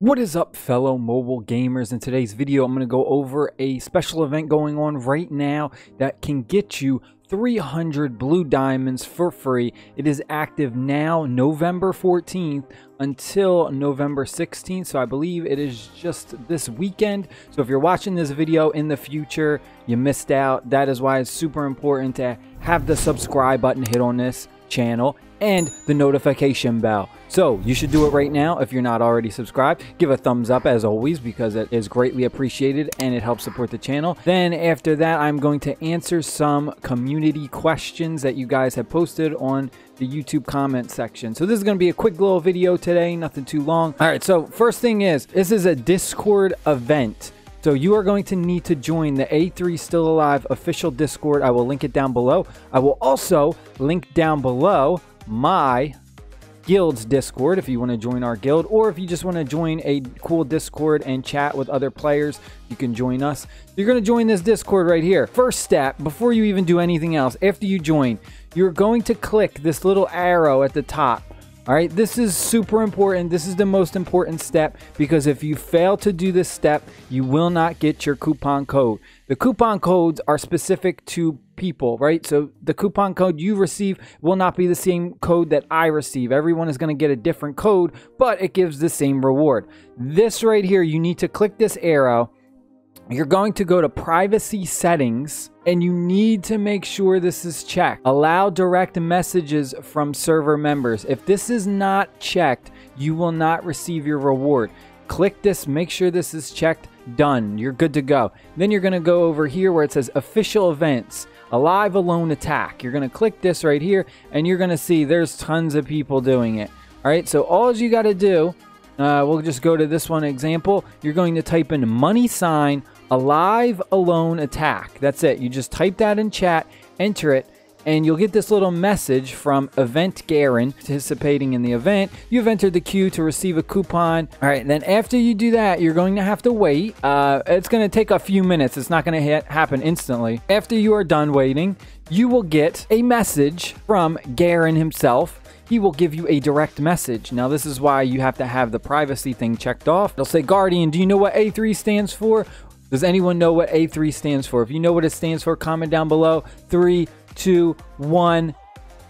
What is up, fellow mobile gamers? In today's video, I'm going to go over a special event going on right now that can get you 300 blue diamonds for free. It is active now, November 14th until November 16th, so I believe it is just this weekend. So if you're watching this video in the future, you missed out. That is why it's super important to have the subscribe button hit on this channel and the notification bell. So you should do it right now. If you're not already subscribed, give a thumbs up as always, because it is greatly appreciated and it helps support the channel. Then after that, I'm going to answer some community questions that you guys have posted on the YouTube comment section. So this is going to be a quick little video today, nothing too long. All right, so first thing is, this is a Discord event. So you are going to need to join the A3 Still Alive official Discord. I will link it down below. I will also link down below my guild's Discord if you want to join our guild, or if you just want to join a cool Discord and chat with other players, you can join us. You're going to join this Discord right here. First step, before you even do anything else, after you join, you're going to click this little arrow at the top. All right, this is super important. This is the most important step, because if you fail to do this step, you will not get your coupon code. The coupon codes are specific to people, right? So the coupon code you receive will not be the same code that I receive. Everyone is going to get a different code, but it gives the same reward. This right here, you need to click this arrow. You're going to go to privacy settings, and you need to make sure this is checked. Allow direct messages from server members. If this is not checked, you will not receive your reward. Click this, make sure this is checked. Done. You're good to go. Then you're going to go over here where it says official events, a live alone attack. You're going to click this right here, and you're going to see there's tons of people doing it. All right, so all you got to do, we'll just go to this one example. You're going to type in $ a live alone attack. That's it. You just type that in chat, enter it, and you'll get this little message from Event Garen. Participating in the event, you've entered the queue to receive a coupon. All right, then after you do that, you're going to have to wait. It's going to take a few minutes. It's not going to happen instantly. After you are done waiting, you will get a message from Garen himself. He will give you a direct message. Now, this is why you have to have the privacy thing checked off. They'll say, Guardian, do you know what A3 stands for? Does anyone know what A3 stands for? If you know what it stands for, comment down below. 3, 2, 1,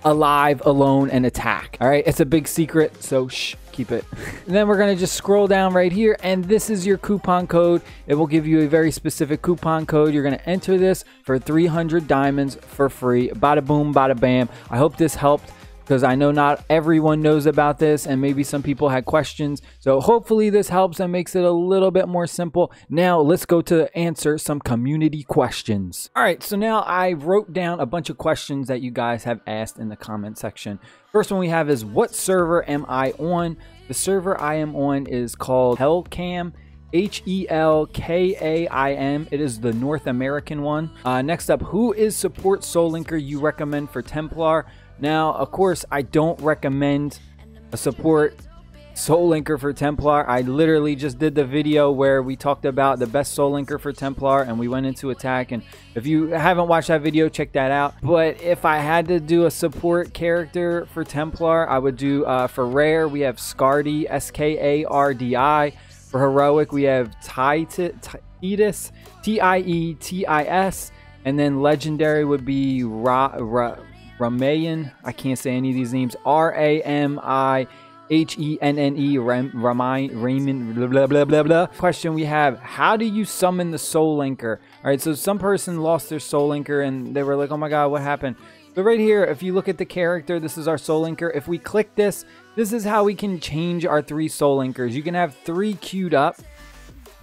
alive, alone, and attack. All right, it's a big secret, so shh, keep it. And then we're gonna just scroll down right here, and this is your coupon code. It will give you a very specific coupon code. You're gonna enter this for 300 diamonds for free. Bada boom, bada bam. I hope this helped, because I know not everyone knows about this, and maybe some people had questions. So hopefully this helps and makes it a little bit more simple. Now let's go to answer some community questions. All right, so now I wrote down a bunch of questions that you guys have asked in the comment section. First one we have is, what server am I on? The server I am on is called Hellcam. H-E-L-K-A-I-M. It is the North American one. Next up, who is support soul linker you recommend for Templar? Now, of course, I don't recommend a support soul linker for Templar. I literally just did the video where we talked about the best soul linker for Templar, and we went into attack. And if you haven't watched that video, check that out. But if I had to do a support character for Templar, I would do for rare, we have Skardi, S-K-A-R-D-I. For heroic, we have Tietis, T-I-E-T-I-S. And then legendary would be Ramayan. I can't say any of these names. R-A-M-I-H-E-N-N-E. Ramayan. Blah, blah, blah, blah. Question we have, how do you summon the soul linker? All right, so some person lost their soul linker, and they were like, oh my god, what happened? But right here, if you look at the character, this is our soul linker. If we click this, this is how we can change our 3 soul linkers. You can have 3 queued up.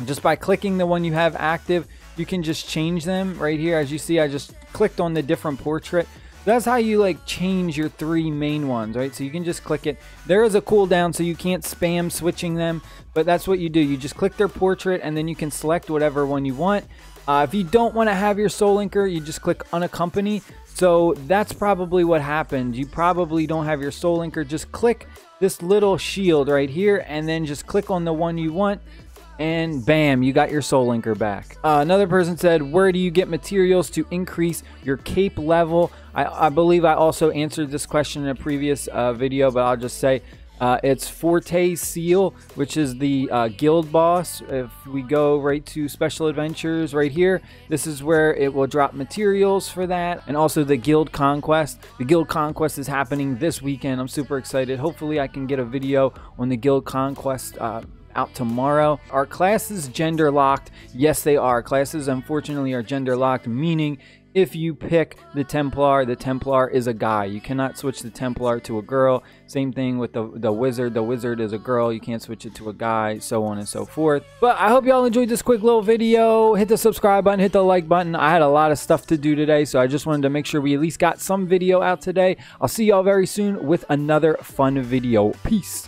Just by clicking the one you have active, you can just change them right here. As you see, I just clicked on the different portrait. That's how you like change your 3 main ones, right? So you can just click it. There is a cooldown, so you can't spam switching them, but that's what you do. You just click their portrait, and then you can select whatever one you want. If you don't want to have your soul linker, you just click unaccompany. So that's probably what happened. You probably don't have your soul linker. Just click this little shield right here, and then just click on the one you want, and bam, you got your soul linker back. Another person said, where do you get materials to increase your cape level? I believe I also answered this question in a previous video, but I'll just say It's Forte Seal, which is the guild boss. If we go right to special adventures right here, this is where it will drop materials for that, and also the guild conquest. The guild conquest is happening this weekend. I'm super excited. Hopefully I can get a video on the guild conquest out tomorrow. Are classes gender locked? Yes, they are. Classes, unfortunately, are gender locked, meaning if you pick the Templar is a guy. You cannot switch the Templar to a girl. Same thing with the Wizard. The Wizard is a girl. You can't switch it to a guy, so on and so forth. But I hope y'all enjoyed this quick little video. Hit the subscribe button, hit the like button. I had a lot of stuff to do today, so I just wanted to make sure we at least got some video out today. I'll see y'all very soon with another fun video. Peace.